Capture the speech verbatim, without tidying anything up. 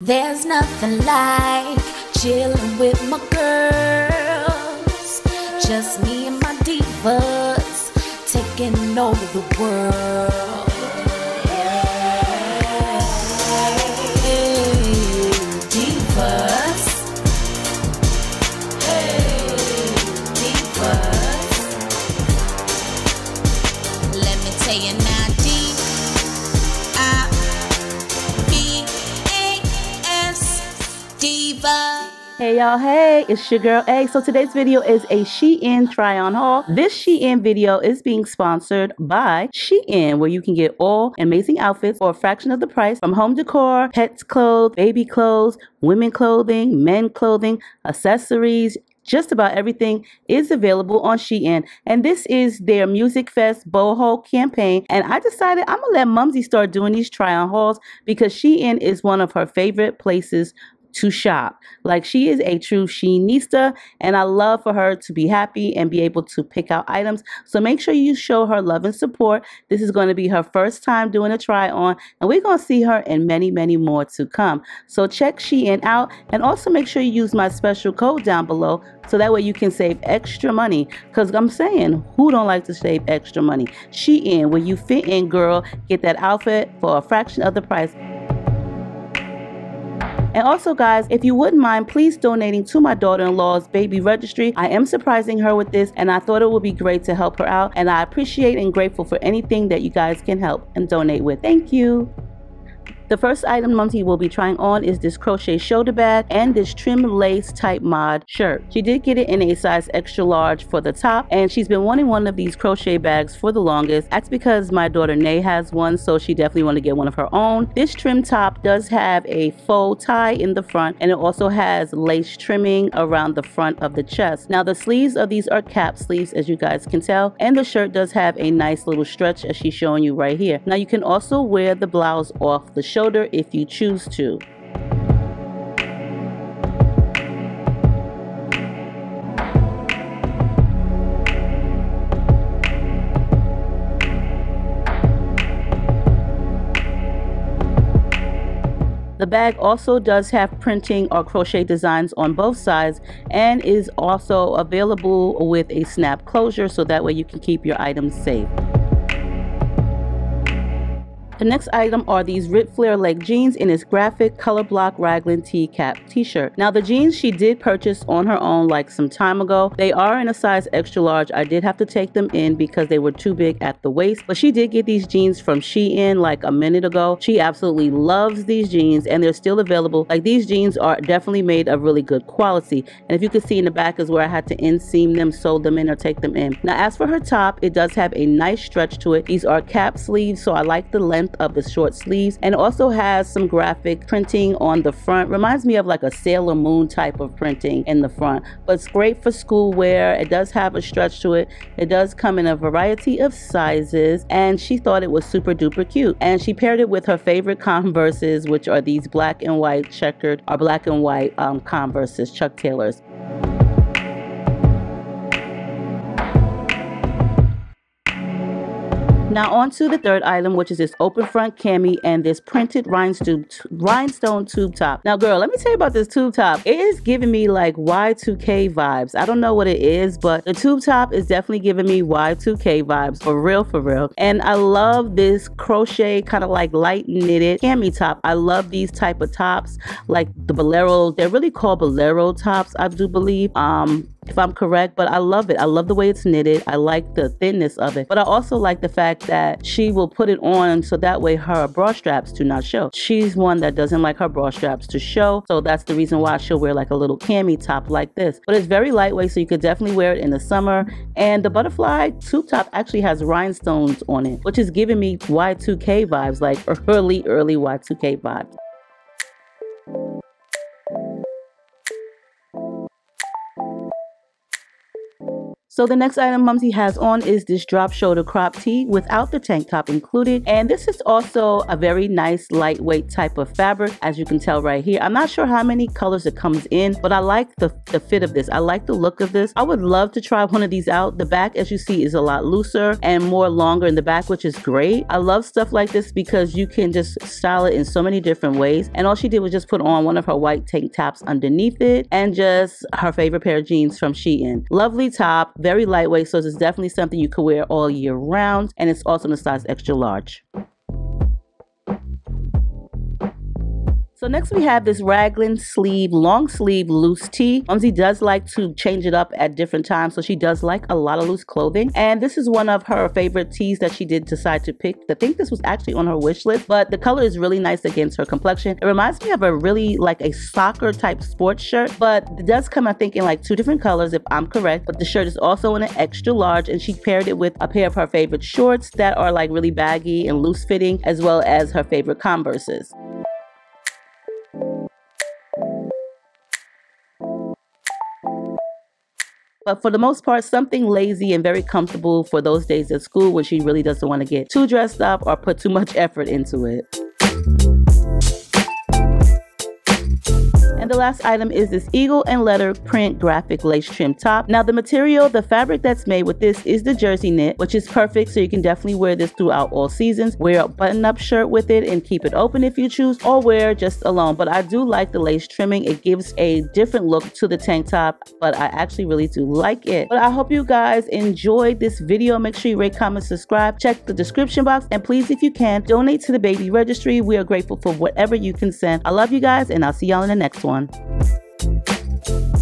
There's nothing like chilling with my girls, just me and my divas, taking over the world. Hey, divas. Hey, divas. Let me tell you now. Hey y'all, hey, it's your girl A. So today's video is a Shein try-on haul. This Shein video is being sponsored by Shein, where you can get all amazing outfits for a fraction of the price, from home decor, pets clothes, baby clothes, women clothing, men clothing, accessories. Just about everything is available on Shein. And this is their Music Fest boho campaign. And I decided I'm gonna let Mumsy start doing these try-on hauls because Shein is one of her favorite places to shop. Like, she is a true Sheinista, and I love for her to be happy and be able to pick out items. So make sure you show her love and support. This is going to be her first time doing a try on, and we're going to see her and many, many more to come. So check Shein out, and also make sure you use my special code down below so that way you can save extra money, because I'm saying, who don't like to save extra money? Shein, where you fit in, girl. Get that outfit for a fraction of the price. And also, guys, if you wouldn't mind, please donating to my daughter-in-law's baby registry. I am surprising her with this, and I thought it would be great to help her out. And I appreciate and grateful for anything that you guys can help and donate with. Thank you. The first item Monty will be trying on is this crochet shoulder bag and this trim lace type mod shirt. She did get it in a size extra large for the top, and she's been wanting one of these crochet bags for the longest. That's because my daughter Nay has one, so she definitely wanted to get one of her own. This trim top does have a faux tie in the front, and it also has lace trimming around the front of the chest. Now, the sleeves of these are cap sleeves, as you guys can tell, and the shirt does have a nice little stretch, as she's showing you right here. Now, you can also wear the blouse off the shirt shoulder if you choose to. The bag also does have printing or crochet designs on both sides, and is also available with a snap closure, so that way you can keep your items safe. The next item are these ripped flare leg jeans in this graphic color block raglan T-cap t-shirt. Now, the jeans she did purchase on her own like some time ago. They are in a size extra large. I did have to take them in because they were too big at the waist, but she did get these jeans from Shein like a minute ago. She absolutely loves these jeans, and they're still available. Like, these jeans are definitely made of really good quality. And if you can see in the back is where I had to inseam them, sew them in, or take them in. Now, as for her top, it does have a nice stretch to it. These are cap sleeves, so I like the length of the short sleeves, and also has some graphic printing on the front. Reminds me of like a Sailor Moon type of printing in the front, but it's great for school wear. It does have a stretch to it. It does come in a variety of sizes, and she thought it was super duper cute, and she paired it with her favorite Converses, which are these black and white checkered or black and white um, Converses, Chuck Taylors. Now on to the third item, which is this open front cami and this printed rhinestone, rhinestone tube top. Now, girl, let me tell you about this tube top. It is giving me like Y two K vibes. I don't know what it is, but the tube top is definitely giving me Y two K vibes, for real, for real. And I love this crochet kind of like light knitted cami top. I love these type of tops, like the bolero. They're really called bolero tops, I do believe. Um... if I'm correct, but I love it. I love the way it's knitted. I like the thinness of it, but I also like the fact that she will put it on so that way her bra straps do not show. She's one that doesn't like her bra straps to show, so that's the reason why she'll wear like a little cami top like this. But it's very lightweight, so you could definitely wear it in the summer. And the butterfly tube top actually has rhinestones on it, which is giving me Y two K vibes, like early, early Y two K vibes. So the next item Mumsy has on is this drop shoulder crop tee without the tank top included, and this is also a very nice lightweight type of fabric, as you can tell right here. I'm not sure how many colors it comes in, but I like the, the fit of this. I like the look of this. I would love to try one of these out. The back, as you see, is a lot looser and more longer in the back, which is great. I love stuff like this because you can just style it in so many different ways. And all she did was just put on one of her white tank tops underneath it and just her favorite pair of jeans from Shein. Lovely top, very lightweight, so it's definitely something you could wear all year round, and it's also in a size extra large. So next we have this raglan sleeve, long sleeve, loose tee. Mumsy does like to change it up at different times, so she does like a lot of loose clothing. And this is one of her favorite tees that she did decide to pick. I think this was actually on her wish list, but the color is really nice against her complexion. It reminds me of a really like a soccer type sports shirt, but it does come, I think, in like two different colors if I'm correct. But the shirt is also in an extra large, and she paired it with a pair of her favorite shorts that are like really baggy and loose fitting, as well as her favorite Converses. But for the most part, something lazy and very comfortable for those days at school when she really doesn't want to get too dressed up or put too much effort into it. And the last item is this eagle and letter print graphic lace trim top. Now the material, the fabric that's made with this is the jersey knit, which is perfect, so you can definitely wear this throughout all seasons. Wear a button-up shirt with it and keep it open if you choose, or wear just alone. But I do like the lace trimming. It gives a different look to the tank top, but I actually really do like it. But I hope you guys enjoyed this video. Make sure you rate, comment, subscribe, check the description box, and please, if you can, donate to the baby registry. We are grateful for whatever you can send. I love you guys, and I'll see y'all in the next one. One.